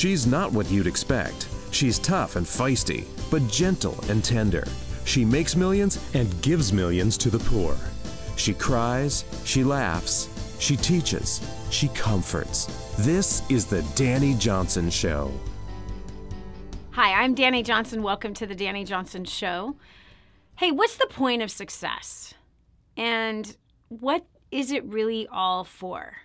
She's not what you'd expect. She's tough and feisty, but gentle and tender. She makes millions and gives millions to the poor. She cries, she laughs, she teaches, she comforts. This is The Dani Johnson Show. Hi, I'm Dani Johnson. Welcome to The Dani Johnson Show. Hey, what's the point of success? And what is it really all for?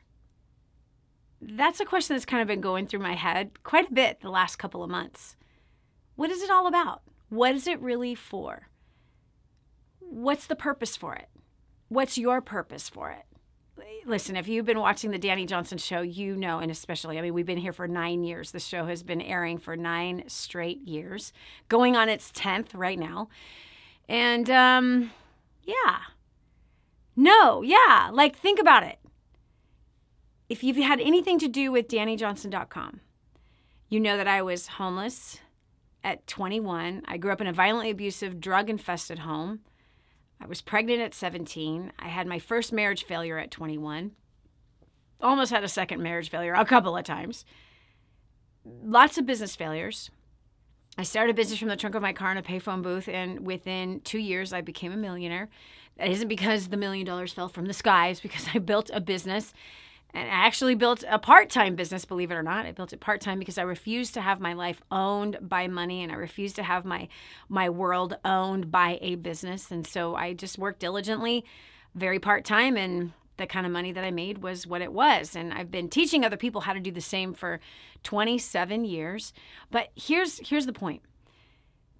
That's a question that's kind of been going through my head quite a bit the last couple of months. What is it all about? What is it really for? What's the purpose for it? What's your purpose for it? Listen, if you've been watching The Dani Johnson Show, you know, and especially, I mean, we've been here for 9 years. The show has been airing for 9 straight years, going on its 10th right now. And, like, think about it. If you've had anything to do with DaniJohnson.com, you know that I was homeless at 21. I grew up in a violently abusive, drug-infested home. I was pregnant at 17. I had my first marriage failure at 21. Almost had a second marriage failure a couple of times. Lots of business failures. I started a business from the trunk of my car in a payphone booth, and within 2 years, I became a millionaire. That isn't because the $1 million fell from the sky. It's because I built a business. And I actually built a part-time business, believe it or not. I built it part-time because I refused to have my life owned by money, and I refused to have my world owned by a business. And so I just worked diligently, very part-time, and the kind of money that I made was what it was. And I've been teaching other people how to do the same for 27 years. But here's the point.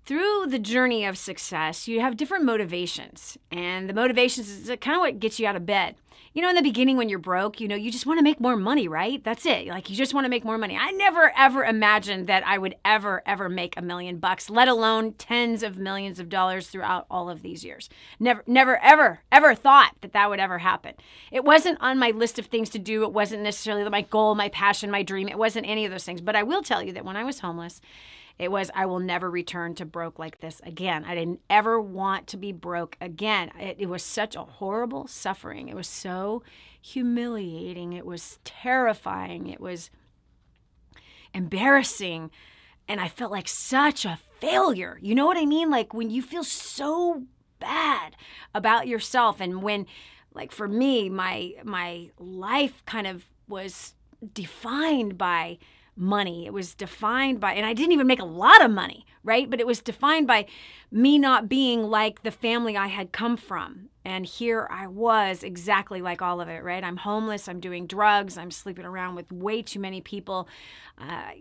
Through the journey of success, you have different motivations, and the motivations is kind of what gets you out of bed. You know, in the beginning when you're broke, you know, you just want to make more money, right? That's it. Like, you just want to make more money. I never, ever imagined that I would ever, ever make $1 million, let alone tens of millions of dollars throughout all of these years. Never, ever, ever thought that that would ever happen. It wasn't on my list of things to do. It wasn't necessarily my goal, my passion, my dream. It wasn't any of those things. But I will tell you that when I was homeless, it was, I will never return to broke like this again. I didn't ever want to be broke again. It was such a horrible suffering. It was so humiliating. It was terrifying. It was embarrassing. And I felt like such a failure. You know what I mean? Like, when you feel so bad about yourself, and when, like, for me, my life kind of was defined by money. It was defined by, and I didn't even make a lot of money, right? But it was defined by me not being like the family I had come from. And here I was exactly like all of it, right? I'm homeless. I'm doing drugs. I'm sleeping around with way too many people.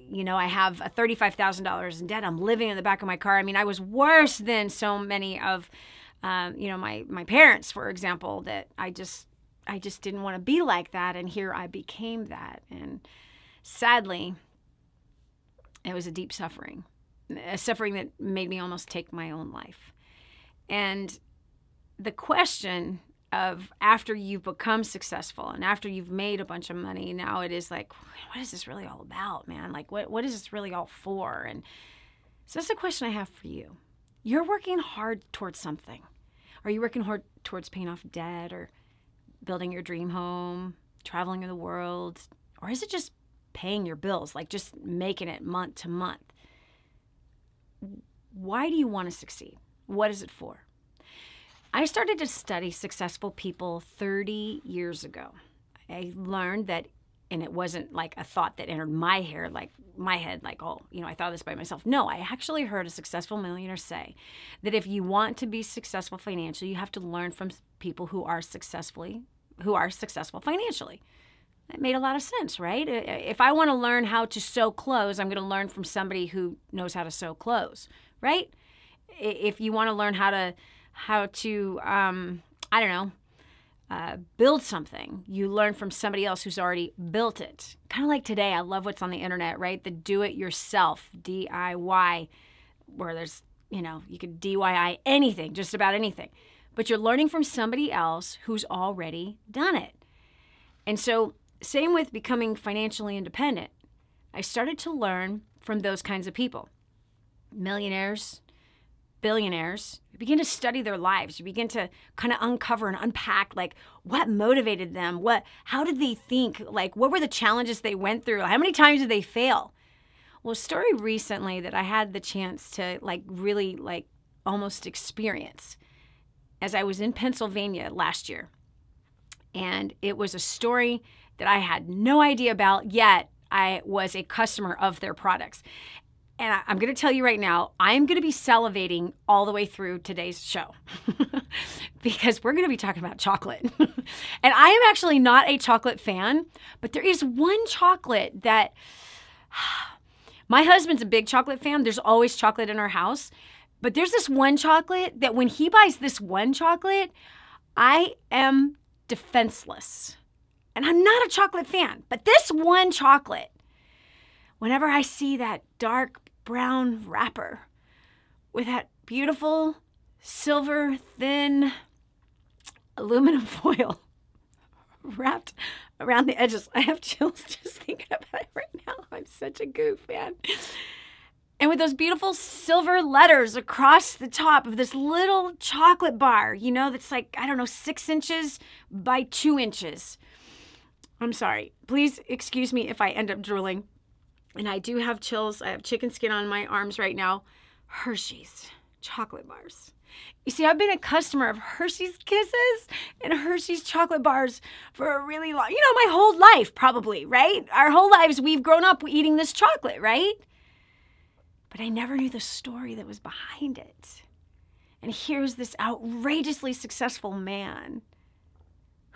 You know, I have a $35,000 in debt. I'm living in the back of my car. I mean, I was worse than so many of, you know, my parents, for example, that I just didn't want to be like that. And here I became that. And sadly, it was a deep suffering, a suffering that made me almost take my own life. And the question of, after you've become successful and after you've made a bunch of money, now it is like, what is this really all about, man? Like, what is this really all for? And so that's the question I have for you. You're working hard towards something. Are you working hard towards paying off debt, or building your dream home, traveling in the world? Or is it just paying your bills, like just making it month to month? Why do you want to succeed? What is it for? I started to study successful people 30 years ago. I learned that, and it wasn't like a thought that entered my head, like, oh, you know, I thought of this by myself. No, I actually heard a successful millionaire say that if you want to be successful financially, you have to learn from people who are successful financially. That made a lot of sense, right? If I want to learn how to sew clothes, I'm going to learn from somebody who knows how to sew clothes, right? If you want to learn how to build something, you learn from somebody else who's already built it. Kind of like today, I love what's on the internet, right? The do-it-yourself, DIY, where there's, you know, you could DIY anything, just about anything. But you're learning from somebody else who's already done it. And so, same with becoming financially independent. I started to learn from those kinds of people. Millionaires, billionaires. You begin to study their lives. You begin to kind of uncover and unpack, like, what motivated them? How did they think? Like, what were the challenges they went through? How many times did they fail? Well, a story recently that I had the chance to really almost experience as I was in Pennsylvania last year. And it was a story that I had no idea about, yet I was a customer of their products. And I'm going to tell you right now, I'm going to be salivating all the way through today's show because we're going to be talking about chocolate. And I am actually not a chocolate fan, but there is one chocolate that my husband's a big chocolate fan. There's always chocolate in our house, but there's this one chocolate that when he buys this one chocolate, I am defenseless. And I'm not a chocolate fan, but this one chocolate, whenever I see that dark brown wrapper with that beautiful silver thin aluminum foil wrapped around the edges, I have chills just thinking about it right now. I'm such a goof, man. And with those beautiful silver letters across the top of this little chocolate bar, you know, that's like, I don't know, 6 inches by 2 inches. I'm sorry. Please excuse me if I end up drooling. And I do have chills. I have chicken skin on my arms right now. Hershey's chocolate bars. You see, I've been a customer of Hershey's Kisses and Hershey's chocolate bars for a really long, my whole life probably, right? Our whole lives we've grown up eating this chocolate, right? But I never knew the story that was behind it. And here's this outrageously successful man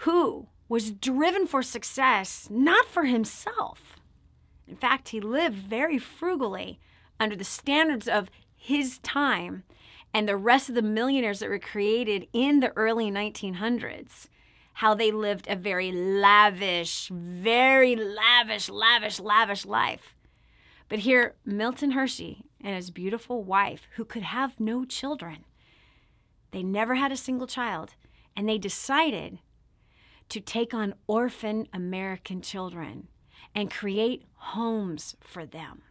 who was driven for success, not for himself. In fact, he lived very frugally under the standards of his time and the rest of the millionaires that were created in the early 1900s, how they lived a very lavish life. But here, Milton Hershey and his beautiful wife, who could have no children, they never had a single child, and they decided to take on orphan American children and create homes for them.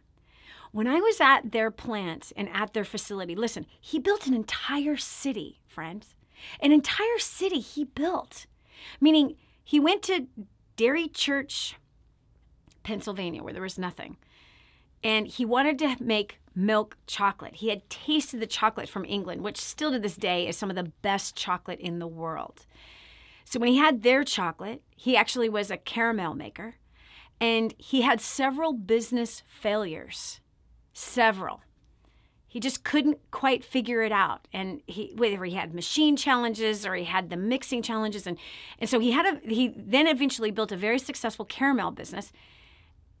When I was at their plant and at their facility, listen, he built an entire city, friends. An entire city he built. Meaning, he went to Derry Church, Pennsylvania, where there was nothing. And he wanted to make milk chocolate. He had tasted the chocolate from England, which still to this day is some of the best chocolate in the world. So when he had their chocolate, he actually was a caramel maker. And he had several business failures, several. He just couldn't quite figure it out. And he, whether he had machine challenges or he had the mixing challenges. And so he then eventually built a very successful caramel business.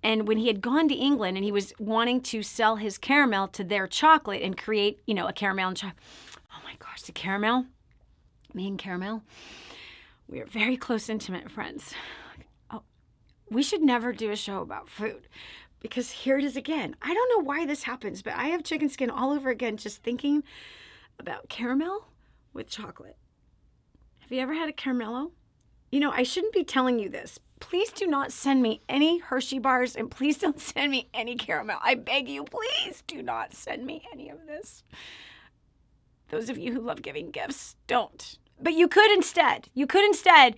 And when he had gone to England and he was wanting to sell his caramel to their chocolate and create, a caramel and chocolate. Oh my gosh, the caramel, me and caramel, we are very close, intimate friends. We should never do a show about food because here it is again. I don't know why this happens, but I have chicken skin all over again just thinking about caramel with chocolate. Have you ever had a caramello? I shouldn't be telling you this. Please do not send me any Hershey bars and please don't send me any caramel. I beg you, please do not send me any of this. Those of you who love giving gifts, don't. But you could instead. You could instead.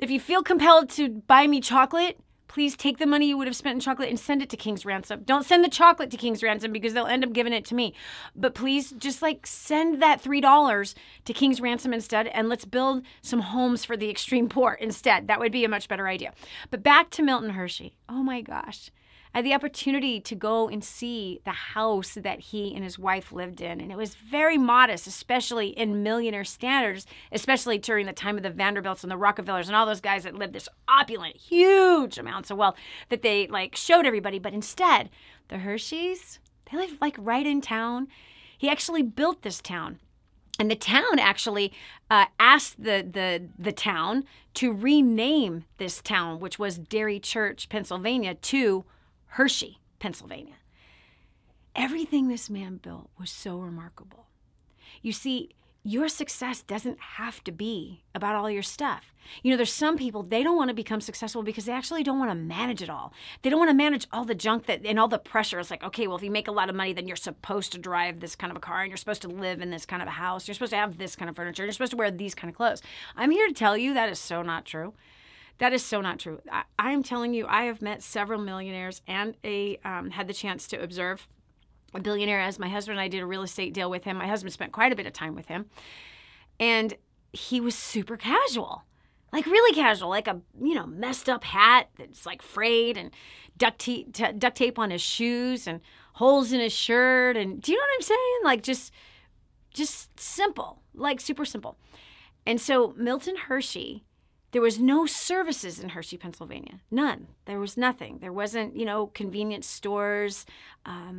If you feel compelled to buy me chocolate, please take the money you would have spent in chocolate and send it to King's Ransom. Don't send the chocolate to King's Ransom because they'll end up giving it to me. But please just send that $3 to King's Ransom instead and let's build some homes for the extreme poor instead. That would be a much better idea. But back to Milton Hershey. Oh my gosh. I had the opportunity to go and see the house that he and his wife lived in. And it was very modest, especially in millionaire standards, especially during the time of the Vanderbilts and the Rockefellers and all those guys that lived this opulent, huge amounts of wealth that they showed everybody. But instead, the Hersheys, they lived right in town. He actually built this town. And the town actually asked the town to rename this town, which was Derry Church, Pennsylvania, to Hershey, Pennsylvania. Everything this man built was so remarkable. You see, your success doesn't have to be about all your stuff. There's some people, they don't want to become successful because they actually don't want to manage it all. They don't want to manage all the junk and all the pressure. It's okay, well, if you make a lot of money, then you're supposed to drive this kind of a car and you're supposed to live in this kind of a house. You're supposed to have this kind of furniture. You're supposed to wear these kind of clothes. I'm here to tell you that is so not true. That is so not true. I am telling you, I have met several millionaires and had the chance to observe a billionaire as my husband. I did a real estate deal with him. My husband spent quite a bit of time with him. And he was super casual, like really casual, like a, you know, messed up hat that's like frayed and duct tape on his shoes and holes in his shirt. And do you know what I'm saying? Like just simple, like super simple. And so Milton Hershey, there was no services in Hershey, Pennsylvania, none. There was nothing. There wasn't, you know, convenience stores.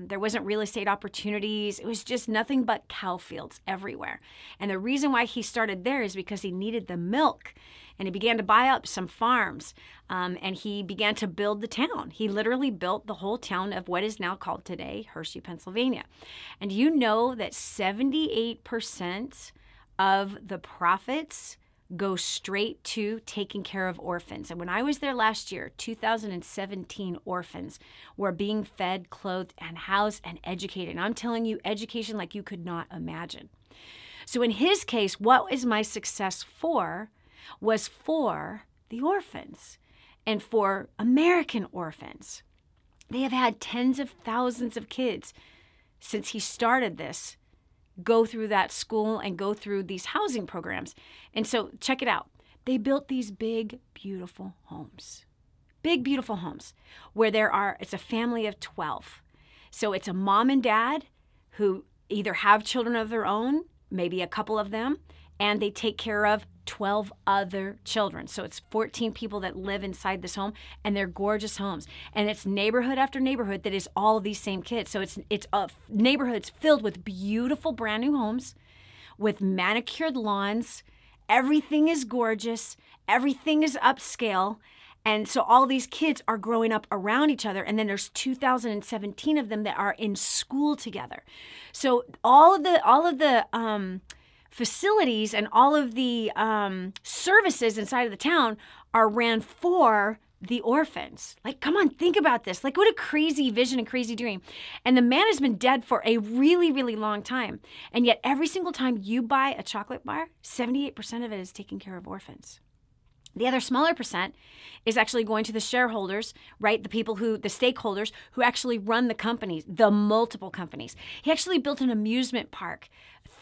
There wasn't real estate opportunities. It was just nothing but cow fields everywhere. And the reason why he started there is because he needed the milk. And he began to buy up some farms, and he began to build the town. He literally built the whole town of what is now called today Hershey, Pennsylvania. And you know that 78% of the profits go straight to taking care of orphans. And when I was there last year, 2017 orphans were being fed, clothed, and housed and educated. And I'm telling you, education like you could not imagine. So in his case, what is my success for was for the orphans and for American orphans. They have had tens of thousands of kids since he started this go through that school and go through these housing programs. And so check it out. They built these big, beautiful homes where there are, it's a family of 12. So it's a mom and dad who either have children of their own, maybe a couple of them, and they take care of 12 other children. So it's 14 people that live inside this home, and they're gorgeous homes. And it's neighborhood after neighborhood that is all these same kids. So it's neighborhoods filled with beautiful brand new homes with manicured lawns. Everything is gorgeous. Everything is upscale. And so all these kids are growing up around each other. And then there's 2,017 of them that are in school together. So all of the facilities and all of the services inside of the town are ran for the orphans. Like, come on, think about this. Like, what a crazy vision and crazy dream. And the man has been dead for a really, really long time. And yet every single time you buy a chocolate bar, 78% of it is taking care of orphans. The other smaller percent is actually going to the shareholders, right? The people who, the stakeholders who actually run the companies, the multiple companies. He actually built an amusement park,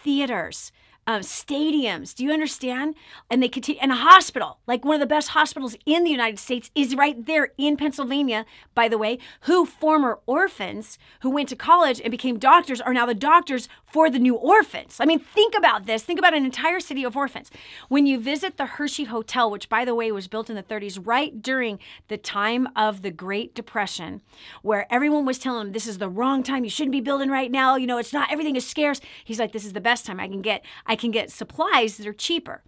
theaters, stadiums. Do you understand? And they continue, and a hospital, like one of the best hospitals in the United States is right there in Pennsylvania, by the way, who former orphans who went to college and became doctors are now the doctors for the new orphans. I mean, think about this. Think about an entire city of orphans. When you visit the Hershey Hotel, which by the way was built in the 30s, right during the time of the Great Depression, where everyone was telling him this is the wrong time. You shouldn't be building right now. You know, it's not, everything is scarce. He's like, this is the best time I can get supplies that are cheaper.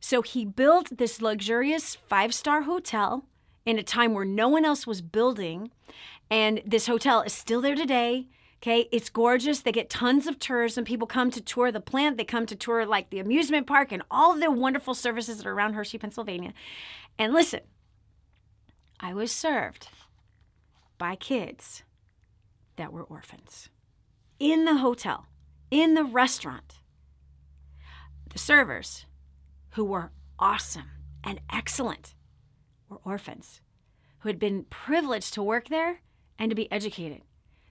So he built this luxurious 5-star hotel in a time where no one else was building. And this hotel is still there today. Okay, it's gorgeous. They get tons of tourism. People come to tour the plant. They come to tour like the amusement park and all of the wonderful services that are around Hershey, Pennsylvania. And listen, I was served by kids that were orphans in the hotel, in the restaurant. The servers, who were awesome and excellent, were orphans who had been privileged to work there and to be educated.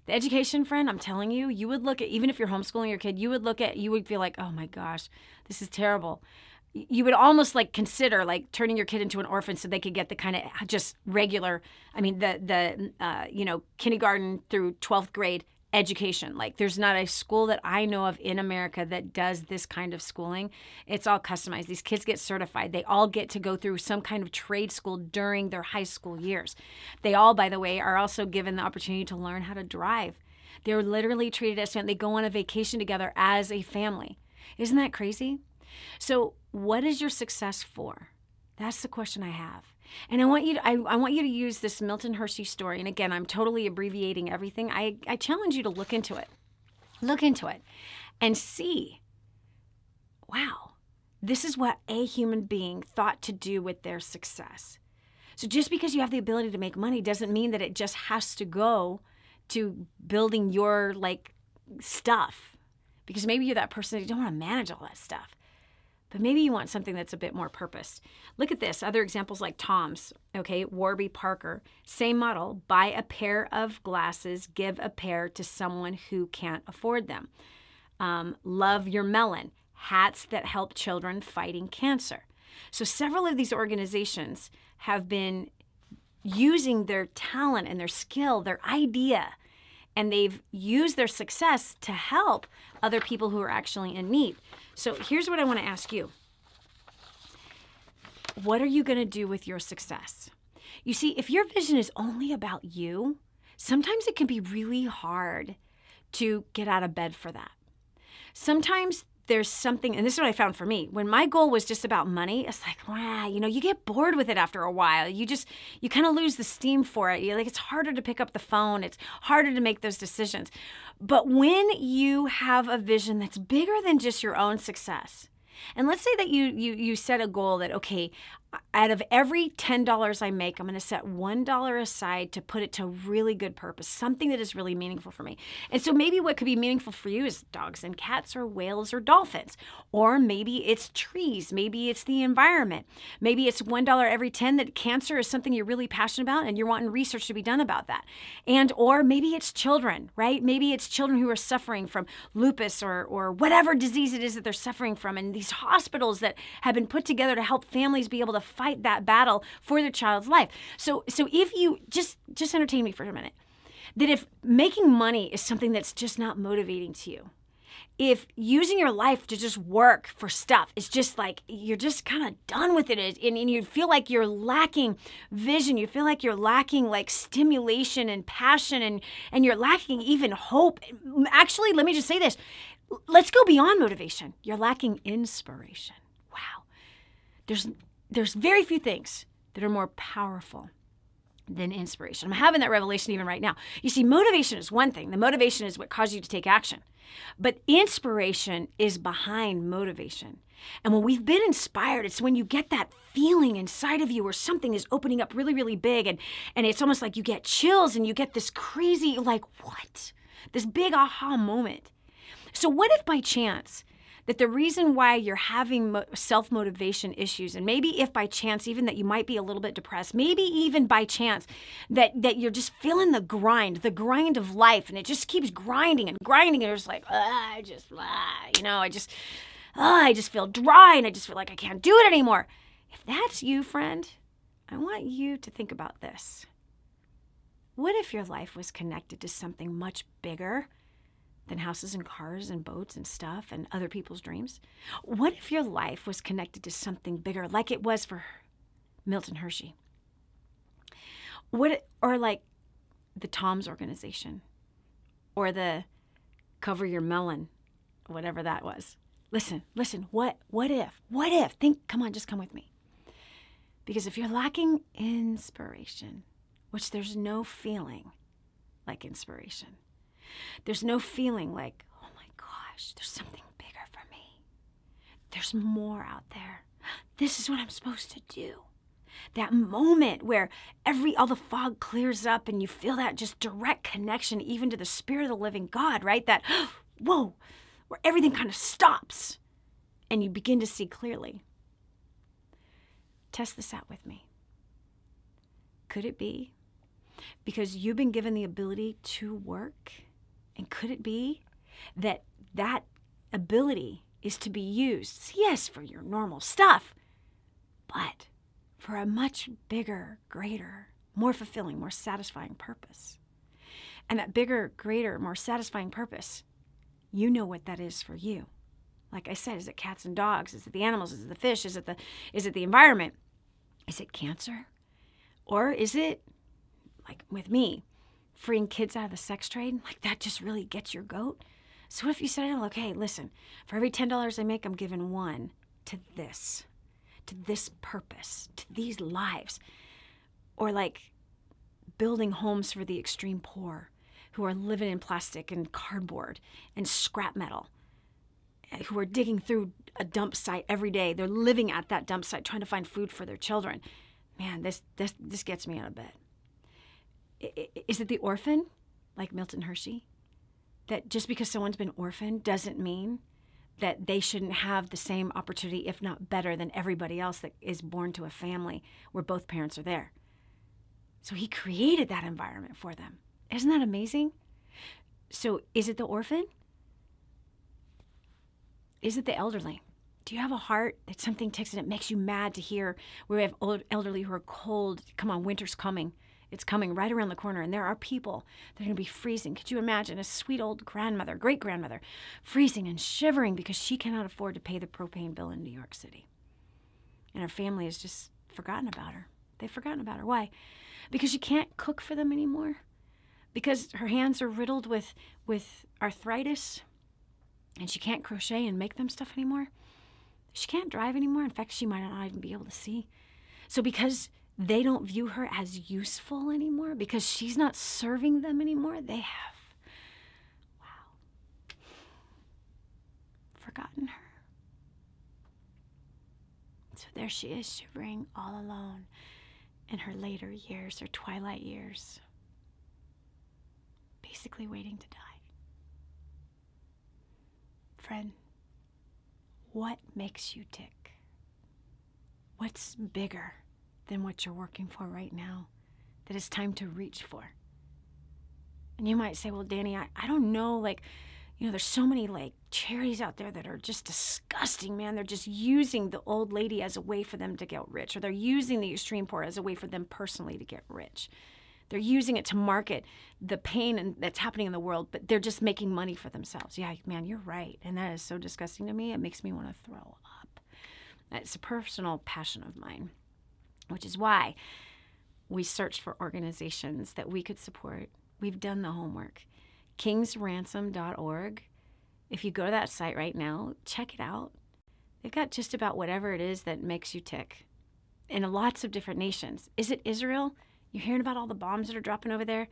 The education, friend, I'm telling you, you would look at, even if you're homeschooling your kid, you would feel like, oh my gosh, this is terrible. You would almost like consider like turning your kid into an orphan so they could get the kind of just regular, I mean, the you know, kindergarten through 12th grade education. Like, there's not a school that I know of in America that does this kind of schooling. It's all customized. These kids get certified. They all get to go through some kind of trade school during their high school years. They all, by the way, are also given the opportunity to learn how to drive. They're literally treated as family. They go on a vacation together as a family. Isn't that crazy? So what is your success for? That's the question I have. And I want you to use this Milton Hershey story. And again, I'm totally abbreviating everything. I challenge you to look into it. Look into it and see, wow, this is what a human being thought to do with their success. So just because you have the ability to make money doesn't mean that it just has to go to building your like stuff. Because maybe you're that person that you don't want to manage all that stuff. but maybe you want something that's a bit more purposed. Look at this, other examples like Tom's, okay, Warby Parker, same model, buy a pair of glasses, give a pair to someone who can't afford them. Love Your Melon, hats that help children fighting cancer. So several of these organizations have been using their talent and their skill, their idea, and they've used their success to help other people who are actually in need. So here's what I want to ask you. What are you going to do with your success? You see, if your vision is only about you, sometimes it can be really hard to get out of bed for that. Sometimes there's something, and this is what I found for me, when my goal was just about money, it's like, wow, you know, you get bored with it after a while. You kind of lose the steam for it. You're like, it's harder to pick up the phone. It's harder to make those decisions. But when you have a vision that's bigger than just your own success, and let's say that you set a goal that, okay, out of every $10 I make, I'm going to set $1 aside to put it to really good purpose, something that is really meaningful for me. And so maybe what could be meaningful for you is dogs and cats or whales or dolphins, or maybe it's trees, maybe it's the environment, maybe it's $1 every 10 that cancer is something you're really passionate about and you're wanting research to be done about that. And or maybe it's children, right? Maybe it's children who are suffering from lupus or whatever disease it is that they're suffering from, and these hospitals that have been put together to help families be able to fight that battle for their child's life. So if you just entertain me for a minute, that if making money is something that's just not motivating to you, if using your life to just work for stuff is just like, you're just kind of done with it, and you feel like you're lacking vision, you feel like you're lacking like stimulation and passion, and you're lacking even hope. Actually, let me just say this. Let's go beyond motivation. You're lacking inspiration. Wow. There's very few things that are more powerful than inspiration. I'm having that revelation even right now. You see, motivation is one thing. The motivation is what causes you to take action. But inspiration is behind motivation. And when we've been inspired, it's when you get that feeling inside of you where something is opening up really, really big. And it's almost like you get chills and you get this crazy, like, what? This big aha moment. So what if by chance that the reason why you're having self-motivation issues, and maybe if by chance even that you might be a little bit depressed, maybe even by chance that you're just feeling the grind of life, and it just keeps grinding and grinding, and you're just like, I just feel dry, and I just feel like I can't do it anymore. If that's you, friend, I want you to think about this. What if your life was connected to something much bigger than houses and cars and boats and stuff and other people's dreams? What if your life was connected to something bigger, like it was for Milton Hershey? Or like the Tom's organization, or the Cover Your Melon, whatever that was. Listen, what if? Come on, just come with me. Because if you're lacking inspiration, which there's no feeling like inspiration, there's no feeling like, oh my gosh, there's something bigger for me. There's more out there. This is what I'm supposed to do. That moment where all the fog clears up and you feel that just direct connection even to the spirit of the living God, right? That, whoa, where everything kind of stops and you begin to see clearly. Test this out with me. Could it be because you've been given the ability to work? And could it be that that ability is to be used, yes, for your normal stuff, but for a much bigger, greater, more fulfilling, more satisfying purpose? And that bigger, greater, more satisfying purpose, you know what that is for you. Like I said, is it cats and dogs? Is it the animals? Is it the fish? Is it the environment? Is it cancer? Or is it, like with me, freeing kids out of the sex trade? Like that just really gets your goat. So if you said, okay, listen, for every $10 I make, I'm giving $1 to this purpose, to these lives. Or like building homes for the extreme poor who are living in plastic and cardboard and scrap metal, who are digging through a dump site every day. They're living at that dump site trying to find food for their children. Man, this gets me out of bed. Is it the orphan, like Milton Hershey? That just because someone's been orphaned doesn't mean that they shouldn't have the same opportunity, if not better, than everybody else that is born to a family where both parents are there. So he created that environment for them. Isn't that amazing? So is it the orphan? Is it the elderly? Do you have a heart that something ticks and it makes you mad to hear where we have old elderly who are cold? Come on, winter's coming. It's coming right around the corner, and there are people that are going to be freezing. Could you imagine a sweet old grandmother, great-grandmother, freezing and shivering because she cannot afford to pay the propane bill in New York City? And her family has just forgotten about her. They've forgotten about her. Why? Because she can't cook for them anymore. Because her hands are riddled with arthritis, and she can't crochet and make them stuff anymore. She can't drive anymore. In fact, she might not even be able to see. So because they don't view her as useful anymore, because she's not serving them anymore, they have, wow, forgotten her. So there she is, shivering all alone in her later years, her twilight years, basically waiting to die. Friend, what makes you tick? What's bigger than what you're working for right now that it's time to reach for? And you might say, well, Dani, I don't know, like, you know, there's so many, like, charities out there that are just disgusting, man. They're just using the old lady as a way for them to get rich, or they're using the extreme poor as a way for them personally to get rich. They're using it to market the pain that's happening in the world, but they're just making money for themselves. Yeah, man, you're right. And that is so disgusting to me. It makes me want to throw up. It's a personal passion of mine, which is why we searched for organizations that we could support. We've done the homework. Kingsransom.org. If you go to that site right now, check it out. They've got just about whatever it is that makes you tick in lots of different nations. Is it Israel? You're hearing about all the bombs that are dropping over there.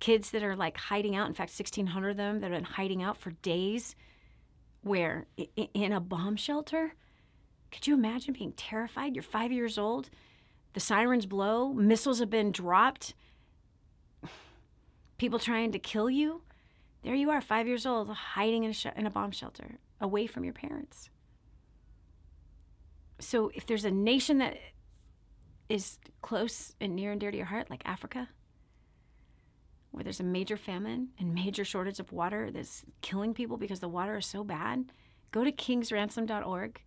Kids that are like hiding out. In fact, 1,600 of them that have been hiding out for days where in a bomb shelter. Could you imagine being terrified? You're 5 years old. The sirens blow. Missiles have been dropped. People trying to kill you. There you are, 5 years old, hiding in a bomb shelter away from your parents. So if there's a nation that is close and near and dear to your heart, like Africa, where there's a major famine and major shortage of water that's killing people because the water is so bad, go to kingsransom.org,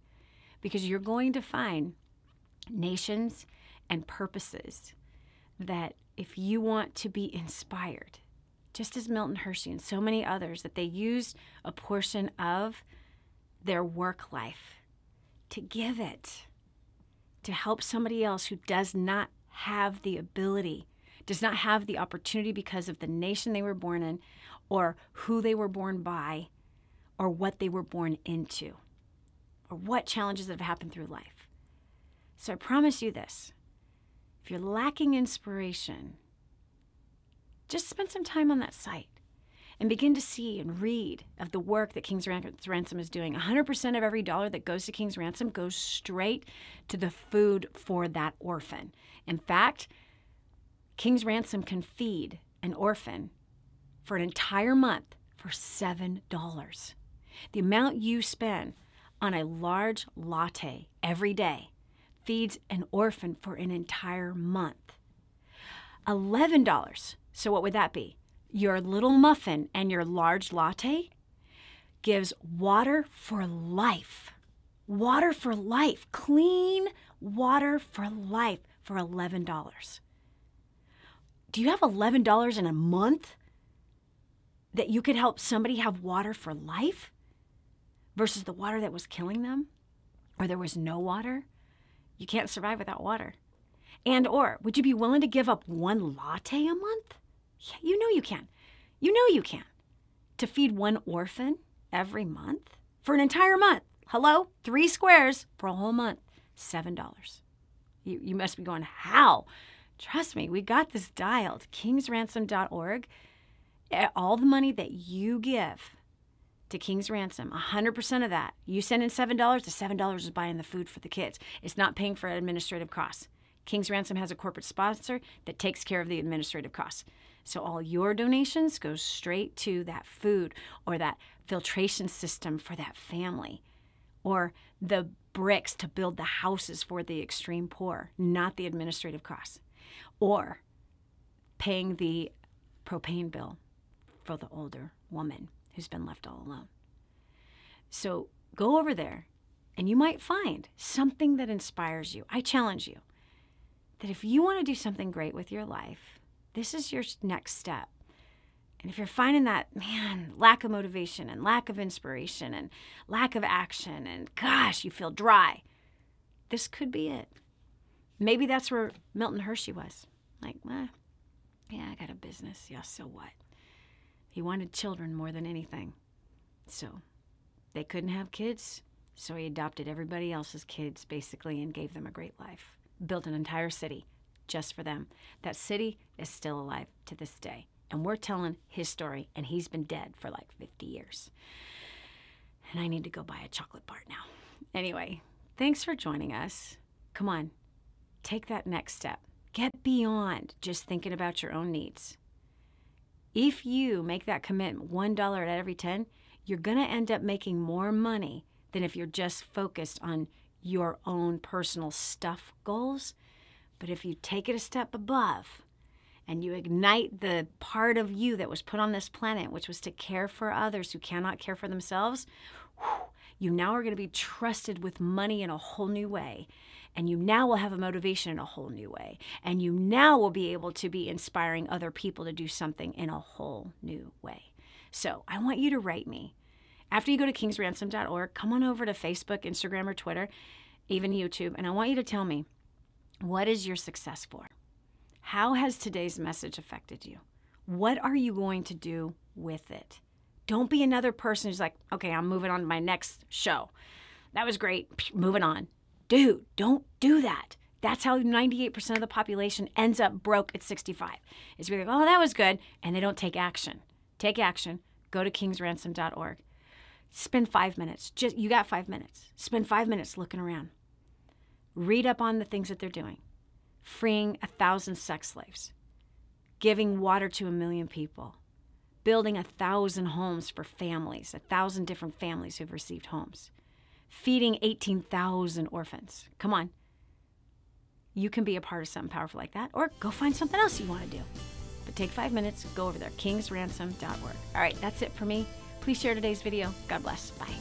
because you're going to find nations and purposes that if you want to be inspired, just as Milton Hershey and so many others, that they used a portion of their work life to give it to help somebody else who does not have the ability, does not have the opportunity because of the nation they were born in, or who they were born by, or what they were born into, or what challenges that have happened through life. So I promise you this, if you're lacking inspiration, just spend some time on that site and begin to see and read of the work that King's Ransom is doing. 100% of every dollar that goes to King's Ransom goes straight to the food for that orphan. In fact, King's Ransom can feed an orphan for an entire month for $7. The amount you spend on a large latte every day feeds an orphan for an entire month. $11, so what would that be? Your little muffin and your large latte gives water for life. Water for life. Clean water for life for $11. Do you have $11 in a month that you could help somebody have water for life versus the water that was killing them, or there was no water? You can't survive without water. And or would you be willing to give up one latte a month? Yeah, you know you can. You know you can. To feed one orphan every month for an entire month. Hello? 3 squares for a whole month. $7. You must be going, how? Trust me, we got this dialed. Kingsransom.org. All the money that you give to King's Ransom, 100% of that, you send in $7, the $7 is buying the food for the kids. It's not paying for administrative costs. King's Ransom has a corporate sponsor that takes care of the administrative costs. So all your donations go straight to that food or that filtration system for that family or the bricks to build the houses for the extreme poor, not the administrative costs, or paying the propane bill for the older woman who's been left all alone. So go over there and you might find something that inspires you. I challenge you that if you want to do something great with your life, this is your next step. And if you're finding that, man, lack of motivation and lack of inspiration and lack of action and gosh, you feel dry, this could be it. Maybe that's where Milton Hershey was. Like, yeah, I got a business. Yeah, so what? He wanted children more than anything. So they couldn't have kids, so he adopted everybody else's kids basically and gave them a great life. Built an entire city just for them. That city is still alive to this day. And we're telling his story, and he's been dead for like 50 years. And I need to go buy a chocolate bar now. Anyway, thanks for joining us. Come on, take that next step. Get beyond just thinking about your own needs. If you make that commitment, $1 at every 10, you're gonna end up making more money than if you're just focused on your own personal stuff goals. But if you take it a step above, and you ignite the part of you that was put on this planet, which was to care for others who cannot care for themselves, you now are going to be trusted with money in a whole new way. And you now will have a motivation in a whole new way. And you now will be able to be inspiring other people to do something in a whole new way. So I want you to write me. After you go to Kingsransom.org, come on over to Facebook, Instagram, or Twitter, even YouTube. And I want you to tell me, what is your success for? How has today's message affected you? What are you going to do with it? Don't be another person who's like, okay, I'm moving on to my next show. That was great, moving on. Dude, don't do that. That's how 98% of the population ends up broke at 65. It's like, oh, that was good, and they don't take action. Take action, go to kingsransom.org. Spend 5 minutes, you got 5 minutes. Spend 5 minutes looking around. Read up on the things that they're doing. Freeing 1,000 sex slaves, giving water to 1 million people, building 1,000 homes for families, 1,000 different families who've received homes, feeding 18,000 orphans. Come on. You can be a part of something powerful like that, or go find something else you want to do. But take 5 minutes, go over there, kingsransom.org. All right, that's it for me. Please share today's video. God bless. Bye.